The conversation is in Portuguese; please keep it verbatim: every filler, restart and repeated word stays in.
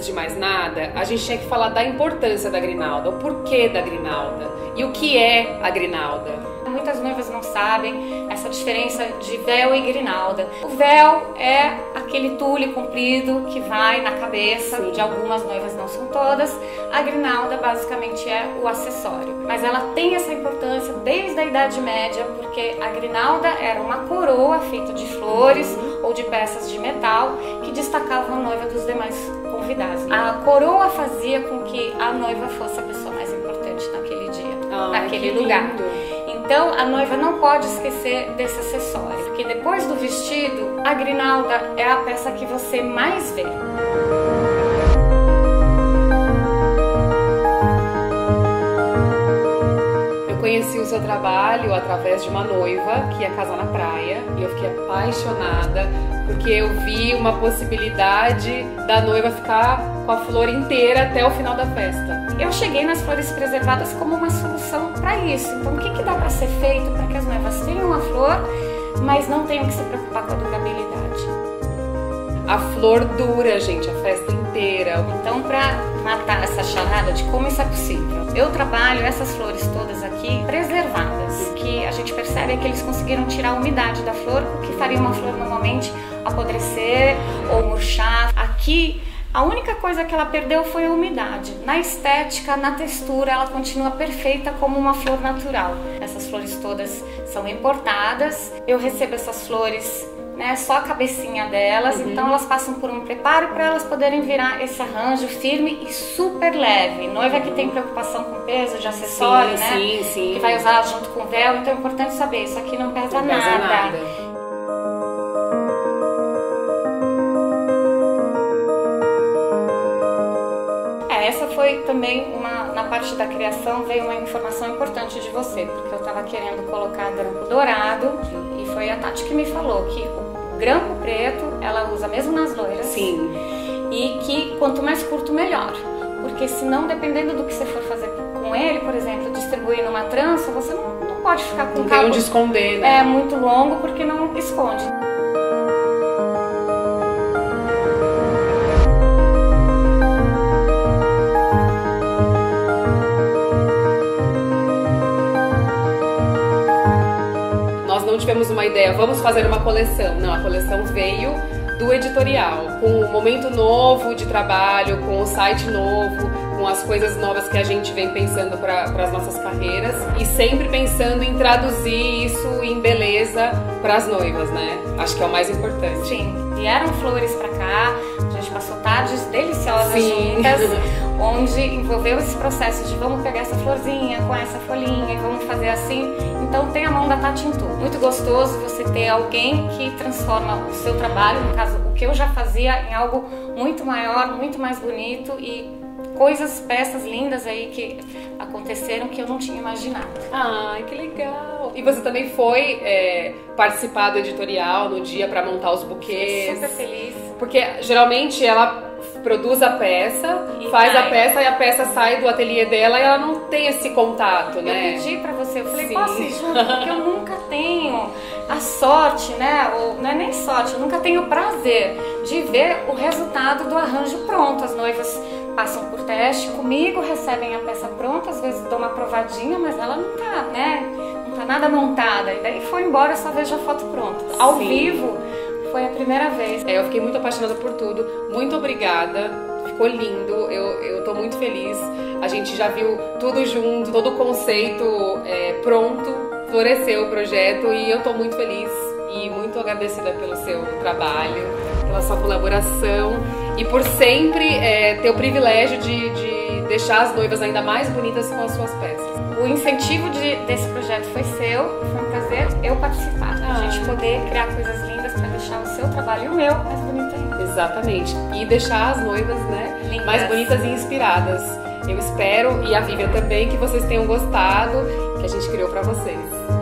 antes de mais nada, a gente tinha que falar da importância da Grinalda, o porquê da Grinalda e o que é a Grinalda. Muitas noivas não sabem essa diferença de véu e grinalda. O véu é aquele tule comprido que vai na cabeça. Sim. De algumas noivas, não são todas. A grinalda basicamente é o acessório. Mas ela tem essa importância desde a Idade Média, porque a grinalda era uma coroa feita de flores ou de peças de metal que destacavam a noiva dos demais convidados. A coroa fazia com que a noiva fosse a pessoa mais importante naquele dia, ah, naquele lugar. Então a noiva não pode esquecer desse acessório, porque depois do vestido, a grinalda é a peça que você mais vê. Eu conheci o seu trabalho através de uma noiva que ia casar na praia e eu fiquei apaixonada, porque eu vi uma possibilidade da noiva ficar com a flor inteira até o final da festa. Eu cheguei nas flores preservadas como uma solução para isso. Então o que, que dá para ser feito para que as noivas tenham a flor, mas não tenham que se preocupar com a durabilidade? A flor dura, gente, a festa inteira. Então, para matar essa charada de como isso é possível, eu trabalho essas flores todas aqui preservadas. O que a gente percebe é que eles conseguiram tirar a umidade da flor, o que faria uma flor normalmente apodrecer ou murchar. Aqui, a única coisa que ela perdeu foi a umidade. Na estética, na textura, ela continua perfeita como uma flor natural. Essas flores todas são importadas. Eu recebo essas flores, né, só a cabecinha delas. Uhum. Então elas passam por um preparo para elas poderem virar esse arranjo firme e super leve. Noiva que tem preocupação com peso de acessório, sim, né? Sim, sim. Que vai usar junto com o véu. Então é importante saber, isso aqui não pesa, não pesa nada. nada. Essa foi também uma, na parte da criação veio uma informação importante de você, porque eu estava querendo colocar grampo dourado. Sim. E foi a Tati que me falou que o grampo preto ela usa mesmo nas loiras. Sim. E que quanto mais curto melhor, porque senão dependendo do que você for fazer com ele, por exemplo, distribuir numa trança, você não, não pode ficar com um cabo de esconder, né? É muito longo, porque não esconde. Tivemos uma ideia, vamos fazer uma coleção. Não, a coleção veio do editorial, com um momento novo de trabalho, com o site novo, com as coisas novas que a gente vem pensando para as nossas carreiras e sempre pensando em traduzir isso em beleza para as noivas, né? Acho que é o mais importante. Sim, vieram flores para cá, a gente passou tardes deliciosas. Sim. Juntas, onde envolveu esse processo de vamos pegar essa florzinha com essa folhinha e vamos fazer assim. Então tem a mão da Tati em tudo. Muito gostoso você ter alguém que transforma o seu trabalho, no caso o que eu já fazia, em algo muito maior, muito mais bonito e coisas, peças lindas aí que aconteceram que eu não tinha imaginado. Ai, que legal! E você também foi é, participar do editorial no dia para montar os buquês. Fiquei super feliz. Porque geralmente ela produz a peça, e faz sai. a peça e a peça sai do ateliê dela e ela não tem esse contato, eu né? Eu pedi pra você, eu falei, sim, posso ir junto? Porque eu nunca tenho a sorte, né? Ou, não é nem sorte, eu nunca tenho o prazer de ver o resultado do arranjo pronto. As noivas passam por teste comigo, recebem a peça pronta, às vezes dou uma provadinha, mas ela não tá, né? Não tá nada montada. E daí foi embora, eu só vejo a foto pronta. Sim. Ao vivo, foi a primeira vez. É, eu fiquei muito apaixonada por tudo. Muito obrigada. Ficou lindo. Eu, eu tô muito feliz. A gente já viu tudo junto, todo o conceito é, pronto. Floresceu o projeto e eu tô muito feliz e muito agradecida pelo seu trabalho, pela sua colaboração e por sempre é, ter o privilégio de, de deixar as noivas ainda mais bonitas com as suas peças. O incentivo de, desse projeto foi seu, foi um prazer eu participar, pra ah. gente poder criar coisas lindas para deixar o seu trabalho e o meu mais bonito ainda. Exatamente, e deixar as noivas, né, lindas, mais bonitas e inspiradas. Eu espero, e a Viviane também, que vocês tenham gostado, que a gente criou para vocês.